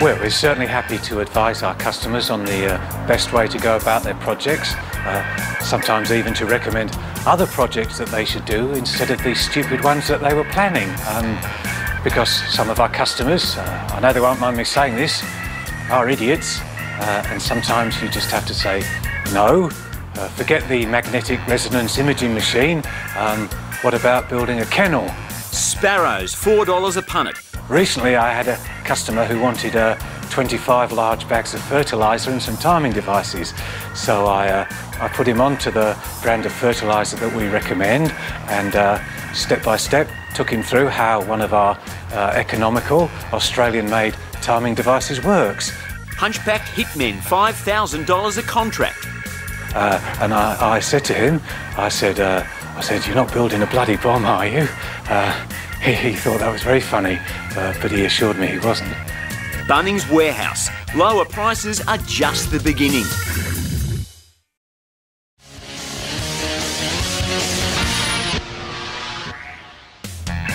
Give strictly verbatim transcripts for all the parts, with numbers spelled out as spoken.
Well, we're certainly happy to advise our customers on the uh, best way to go about their projects, uh, sometimes even to recommend other projects that they should do instead of the stupid ones that they were planning. Um, because some of our customers, uh, I know they won't mind me saying this, are idiots, uh, and sometimes you just have to say no. Uh, forget the magnetic resonance imaging machine. Um, what about building a kennel? Sparrows, four dollars a punnet. Recently I had a customer who wanted uh, twenty-five large bags of fertiliser and some timing devices. So I, uh, I put him onto the brand of fertiliser that we recommend, and uh, step by step took him through how one of our uh, economical Australian-made timing devices works. Hunchback hitmen, five thousand dollars a contract. Uh, and I, I said to him, I said, uh, I said, you're not building a bloody bomb, are you? Uh, he, he thought that was very funny, uh, but he assured me he wasn't. Bunnings Warehouse. Lower prices are just the beginning.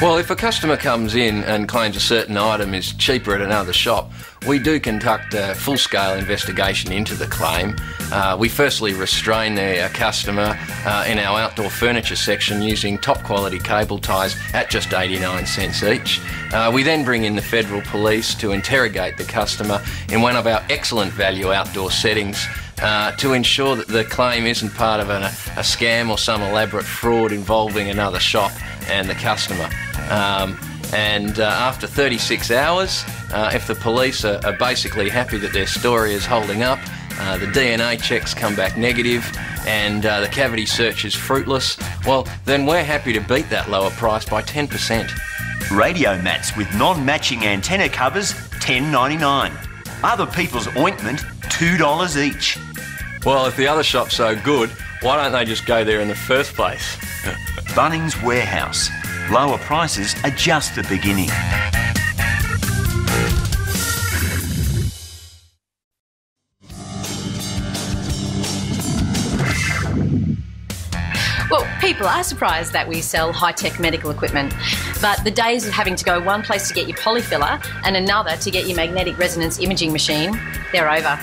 Well, if a customer comes in and claims a certain item is cheaper at another shop, we do conduct a full-scale investigation into the claim. Uh, we firstly restrain the customer uh, in our outdoor furniture section using top-quality cable ties at just eighty-nine cents each. Uh, we then bring in the Federal Police to interrogate the customer in one of our excellent value outdoor settings Uh, to ensure that the claim isn't part of an, a, a scam or some elaborate fraud involving another shop and the customer. Um, and uh, after thirty-six hours, uh, if the police are, are basically happy that their story is holding up, uh, the D N A checks come back negative and uh, the cavity search is fruitless, well, then we're happy to beat that lower price by ten percent. Radio mats with non-matching antenna covers, ten ninety-nine. Other people's ointment, two dollars each. Well, if the other shop's so good, why don't they just go there in the first place? Bunnings Warehouse. Lower prices are just the beginning. Well, people are surprised that we sell high-tech medical equipment, but the days of having to go one place to get your polyfiller and another to get your magnetic resonance imaging machine, they're over.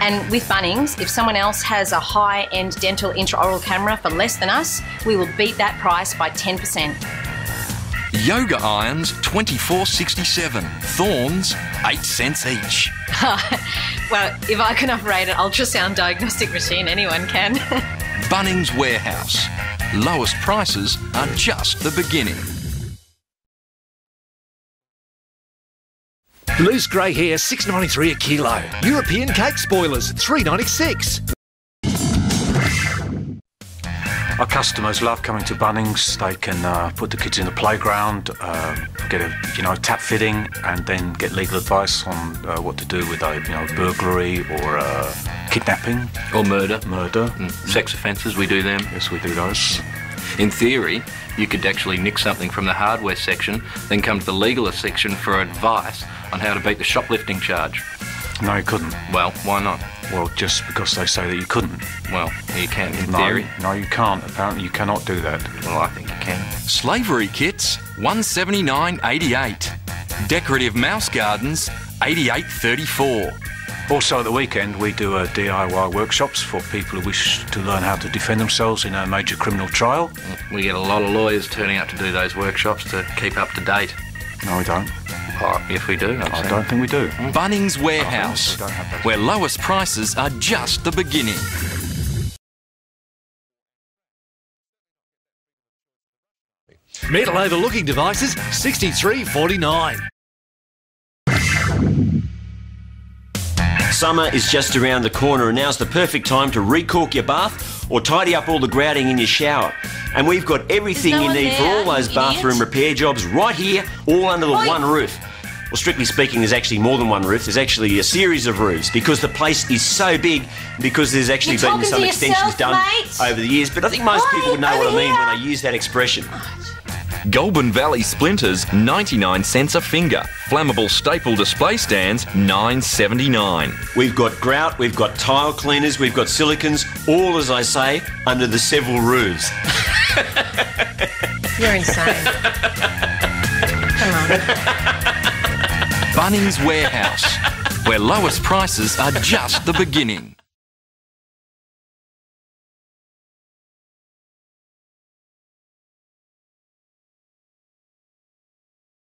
And with Bunnings, if someone else has a high-end dental intraoral camera for less than us, we will beat that price by ten percent. Yoga irons, twenty-four sixty-seven. Thorns, eight cents each. Well, if I can operate an ultrasound diagnostic machine, anyone can. Bunnings Warehouse. Lowest prices are just the beginning. Loose grey hair, six ninety-three a kilo. European cake spoilers, three ninety-six. Our customers love coming to Bunnings. They can uh, put the kids in the playground, uh, get a you know tap fitting, and then get legal advice on uh, what to do with a you know burglary or uh, kidnapping or murder. Murder, mm. Sex offences. We do them. Yes, we do those. In theory, you could actually nick something from the hardware section, then come to the legal section for advice on how to beat the shoplifting charge. No, you couldn't. Well, why not? Well, just because they say that you couldn't. Well, you can, in no, theory. No, you can't. Apparently, you cannot do that. Well, I think you can. Slavery kits, one seventy-nine eighty-eight. Decorative mouse gardens, eighty-eight thirty-four. Also at the weekend we do uh, D I Y workshops for people who wish to learn how to defend themselves in a major criminal trial. We get a lot of lawyers turning up to do those workshops to keep up to date. No, we don't. Oh, yes, we do. I don't think we do. Bunnings Warehouse, where lowest prices are just the beginning. Metal overlooking devices, sixty-three forty-nine. Summer is just around the corner, and now's the perfect time to re-cork your bath or tidy up all the grouting in your shower. And we've got everything no you need there, for all those bathroom idiot. repair jobs right here, all under the Oi. one roof. Well, strictly speaking, there's actually more than one roof. There's actually a series of roofs because the place is so big, because there's actually You're been some extensions yourself, done mate. over the years. But I think most Oi, people know what I mean here. when I use that expression. Goulburn Valley splinters, ninety-nine cents a finger. Flammable staple display stands, nine seventy-nine. We've got grout, we've got tile cleaners, we've got silicons, all, as I say, under the several roofs. You're insane. Come on. Bunnings Warehouse, where lowest prices are just the beginning.